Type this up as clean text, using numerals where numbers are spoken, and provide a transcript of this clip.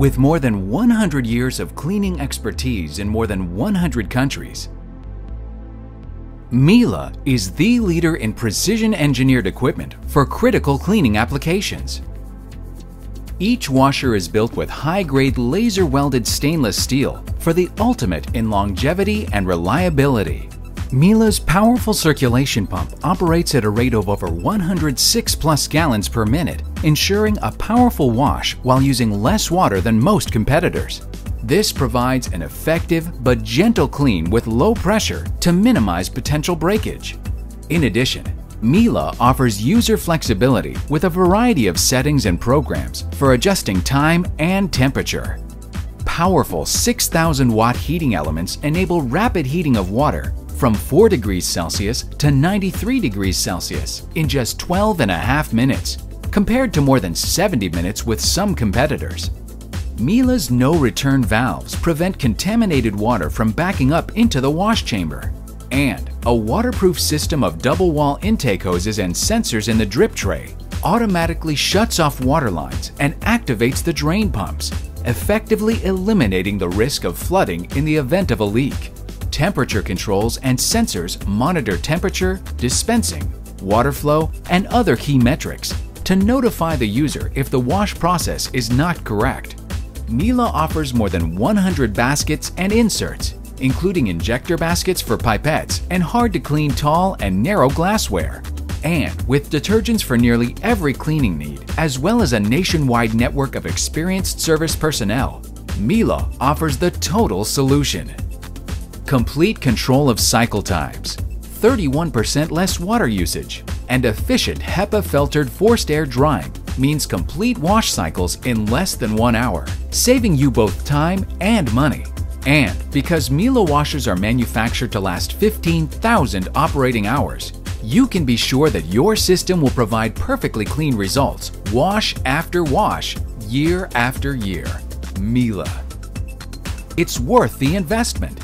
With more than 100 years of cleaning expertise in more than 100 countries, Miele is the leader in precision-engineered equipment for critical cleaning applications. Each washer is built with high-grade laser-welded stainless steel for the ultimate in longevity and reliability. Miele's powerful circulation pump operates at a rate of over 106+ gallons per minute, ensuring a powerful wash while using less water than most competitors. This provides an effective but gentle clean with low pressure to minimize potential breakage. In addition, Miele offers user flexibility with a variety of settings and programs for adjusting time and temperature. Powerful 6,000-watt heating elements enable rapid heating of water from 4 degrees Celsius to 93 degrees Celsius in just 12.5 minutes, compared to more than 70 minutes with some competitors. Miele's no-return valves prevent contaminated water from backing up into the wash chamber, and a waterproof system of double-wall intake hoses and sensors in the drip tray automatically shuts off water lines and activates the drain pumps, effectively eliminating the risk of flooding in the event of a leak. Temperature controls and sensors monitor temperature, dispensing, water flow, and other key metrics to notify the user if the wash process is not correct. Miele offers more than 100 baskets and inserts, including injector baskets for pipettes and hard-to-clean tall and narrow glassware, and with detergents for nearly every cleaning need, as well as a nationwide network of experienced service personnel, Miele offers the total solution. Complete control of cycle times, 31% less water usage, and efficient HEPA-filtered forced air drying means complete wash cycles in less than 1 hour, saving you both time and money. And because Miele washers are manufactured to last 15,000 operating hours, you can be sure that your system will provide perfectly clean results, wash after wash, year after year. Miele. It's worth the investment.